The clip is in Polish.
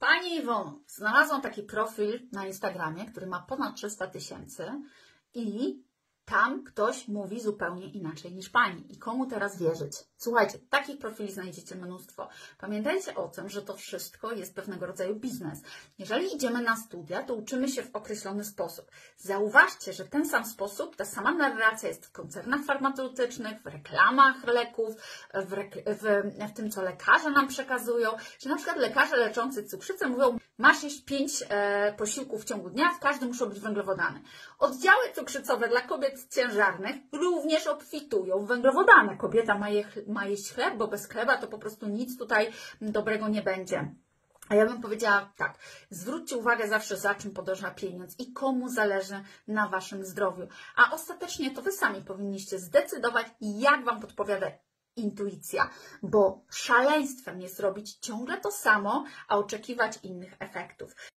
Pani Iwono, znalazłam taki profil na Instagramie, który ma ponad 300 000 i tam ktoś mówi zupełnie inaczej niż Pani. I komu teraz wierzyć? Słuchajcie, takich profili znajdziecie mnóstwo. Pamiętajcie o tym, że to wszystko jest pewnego rodzaju biznes. Jeżeli idziemy na studia, to uczymy się w określony sposób. Zauważcie, że ten sam sposób, ta sama narracja jest w koncernach farmaceutycznych, w reklamach leków, w tym, co lekarze nam przekazują. Czy na przykład lekarze leczący cukrzycę mówią, masz jeść 5 posiłków w ciągu dnia, w każdym muszą być węglowodany. Oddziały cukrzycowe dla kobiet ciężarnych również obfitują w węglowodany. Kobieta ma jeść chleb, bo bez chleba to po prostu nic tutaj dobrego nie będzie. A ja bym powiedziała tak, zwróćcie uwagę zawsze, za czym podąża pieniądz i komu zależy na Waszym zdrowiu. A ostatecznie to Wy sami powinniście zdecydować, jak Wam podpowiada intuicja, bo szaleństwem jest robić ciągle to samo, a oczekiwać innych efektów.